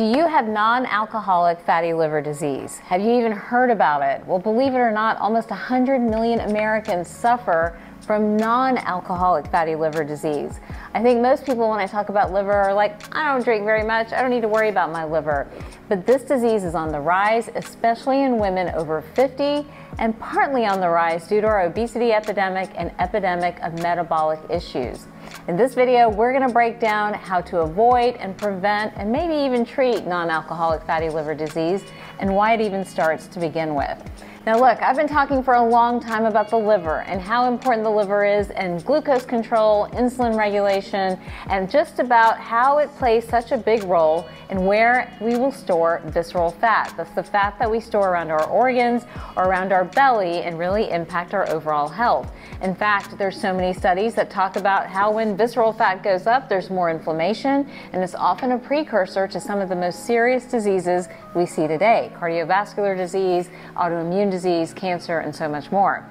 Do you have non-alcoholic fatty liver disease? Have you even heard about it? Well, believe it or not, almost 100 million Americans suffer from non-alcoholic fatty liver disease. I think most people, when I talk about liver, are like, I don't drink very much, I don't need to worry about my liver. But this disease is on the rise, especially in women over 50, and partly on the rise due to our obesity epidemic and epidemic of metabolic issues. In this video, we're going to break down how to avoid and prevent and maybe even treat non-alcoholic fatty liver disease and why it even starts to begin with. Now look, I've been talking for a long time about the liver and how important the liver is in glucose control, insulin regulation, and just about how it plays such a big role in where we will store visceral fat. That's the fat that we store around our organs or around our belly and really impact our overall health. In fact, there's so many studies that talk about how when visceral fat goes up, there's more inflammation, and it's often a precursor to some of the most serious diseases we see today: cardiovascular disease, autoimmune disease, cancer, and so much more.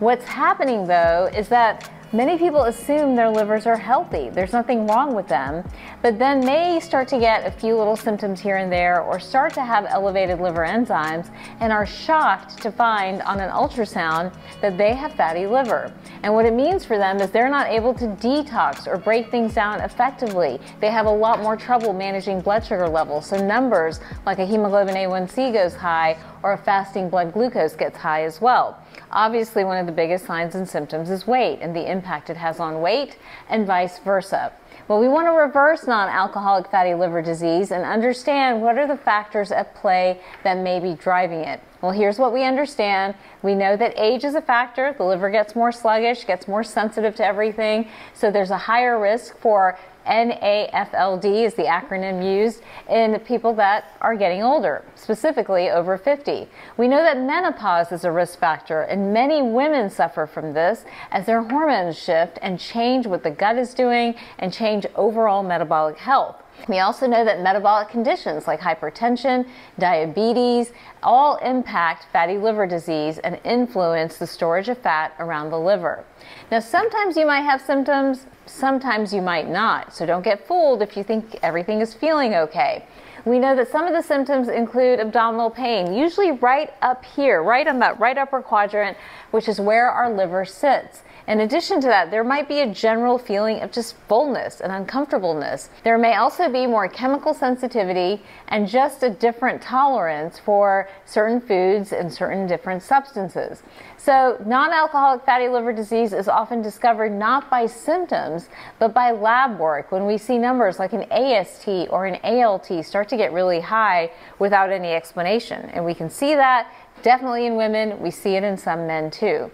What's happening though is that many people assume their livers are healthy, there's nothing wrong with them, but then may start to get a few little symptoms here and there or start to have elevated liver enzymes and are shocked to find on an ultrasound that they have fatty liver. And what it means for them is they're not able to detox or break things down effectively. They have a lot more trouble managing blood sugar levels, so numbers like a hemoglobin A1C goes high or a fasting blood glucose gets high as well. Obviously, one of the biggest signs and symptoms is weight and the impact it has on weight, and vice versa. Well, we want to reverse non-alcoholic fatty liver disease and understand what are the factors at play that may be driving it. Well, here's what we understand. We know that age is a factor. The liver gets more sluggish, gets more sensitive to everything, so there's a higher risk for NAFLD is the acronym used in people that are getting older, specifically over 50. We know that menopause is a risk factor, and many women suffer from this as their hormones shift and change what the gut is doing and change overall metabolic health. We also know that metabolic conditions like hypertension, diabetes, all impact fatty liver disease and influence the storage of fat around the liver. Now, sometimes you might have symptoms, sometimes you might not, so don't get fooled if you think everything is feeling okay. We know that some of the symptoms include abdominal pain, usually right up here, right on that right upper quadrant, which is where our liver sits. In addition to that, there might be a general feeling of just fullness and uncomfortableness. There may also be more chemical sensitivity and just a different tolerance for certain foods and certain different substances. So non-alcoholic fatty liver disease is often discovered not by symptoms, but by lab work when we see numbers like an AST or an ALT start to get really high without any explanation. And we can see that definitely in women. We see it in some men too.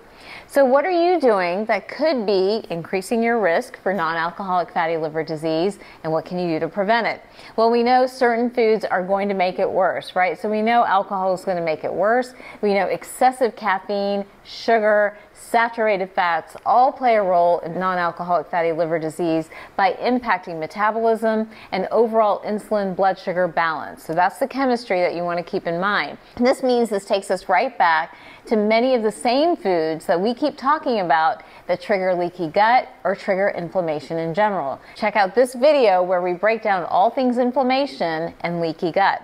So what are you doing that could be increasing your risk for non-alcoholic fatty liver disease, and what can you do to prevent it? Well, we know certain foods are going to make it worse, right? So we know alcohol is going to make it worse. We know excessive caffeine, sugar, saturated fats all play a role in non-alcoholic fatty liver disease by impacting metabolism and overall insulin blood sugar balance. So that's the chemistry that you want to keep in mind. And this means this takes us right back to many of the same foods that we keep talking about that trigger leaky gut or trigger inflammation in general. Check out this video where we break down all things inflammation and leaky gut.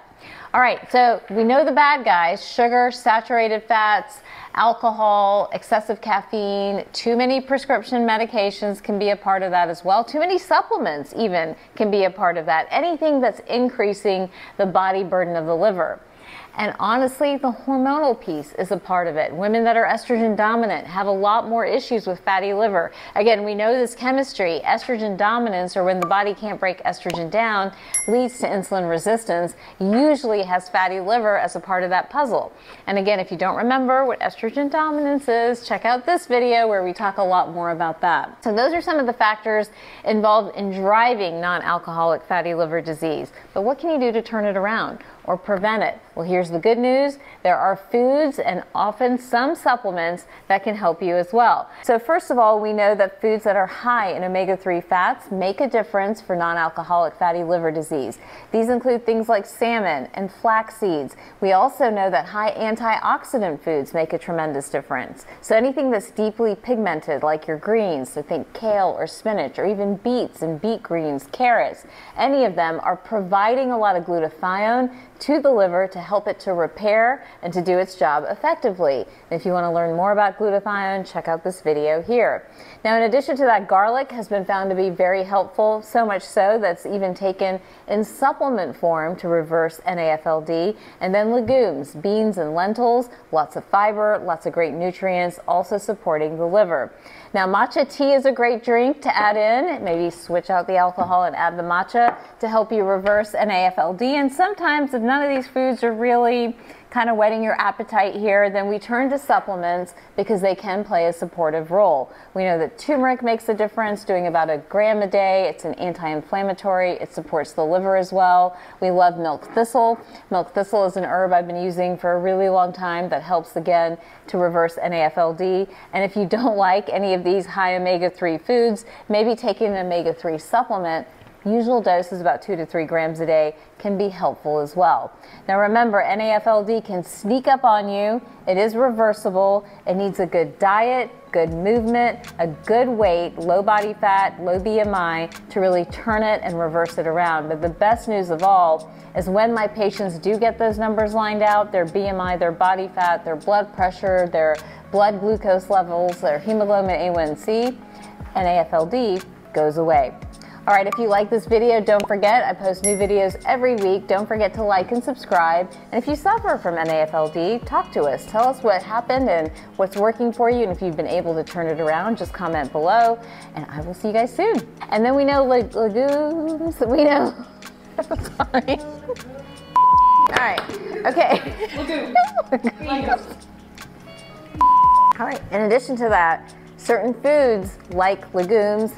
All right, so we know the bad guys: sugar, saturated fats, alcohol, excessive caffeine. Too many prescription medications can be a part of that as well. Too many supplements even can be a part of that. Anything that's increasing the body burden of the liver. And honestly, the hormonal piece is a part of it. Women that are estrogen dominant have a lot more issues with fatty liver. Again, we know this chemistry. Estrogen dominance, or when the body can't break estrogen down, leads to insulin resistance, usually has fatty liver as a part of that puzzle. And again, if you don't remember what estrogen dominance is, check out this video where we talk a lot more about that. So those are some of the factors involved in driving non-alcoholic fatty liver disease. But what can you do to turn it around or prevent it? Well, here's here's the good news. There are foods and often some supplements that can help you as well. So first of all, we know that foods that are high in omega-3 fats make a difference for non-alcoholic fatty liver disease. These include things like salmon and flax seeds. We also know that high antioxidant foods make a tremendous difference. So anything that's deeply pigmented, like your greens, so think kale or spinach or even beets and beet greens, carrots, any of them are providing a lot of glutathione to the liver to help it to repair and to do its job effectively. And if you want to learn more about glutathione, check out this video here. Now, in addition to that, garlic has been found to be very helpful, so much so that's even taken in supplement form to reverse NAFLD. And then legumes, beans and lentils, lots of fiber, lots of great nutrients, also supporting the liver. Now, matcha tea is a great drink to add in. Maybe switch out the alcohol and add the matcha to help you reverse NAFLD. And sometimes, if none of these foods are really kind of whetting your appetite here, then we turn to supplements because they can play a supportive role. We know that turmeric makes a difference, doing about 1 gram a day. It's an anti-inflammatory. It supports the liver as well. We love milk thistle. Milk thistle is an herb I've been using for a really long time that helps, again, to reverse NAFLD. And if you don't like any of these high omega-3 foods, maybe taking an omega-3 supplement, usual dose is about 2 to 3 grams a day, can be helpful as well. Now remember, NAFLD can sneak up on you. It is reversible. It needs a good diet, good movement, a good weight, low body fat, low BMI to really turn it and reverse it around. But the best news of all is when my patients do get those numbers lined out, their BMI, their body fat, their blood pressure, their blood glucose levels, their hemoglobin A1C, NAFLD goes away. All right, if you like this video, don't forget, I post new videos every week. Don't forget to like and subscribe. And if you suffer from NAFLD, talk to us. Tell us what happened and what's working for you. And if you've been able to turn it around, just comment below. And I will see you guys soon. And then we know legumes. We know. Sorry. All right. Okay. Legumes. All right. In addition to that, certain foods like legumes.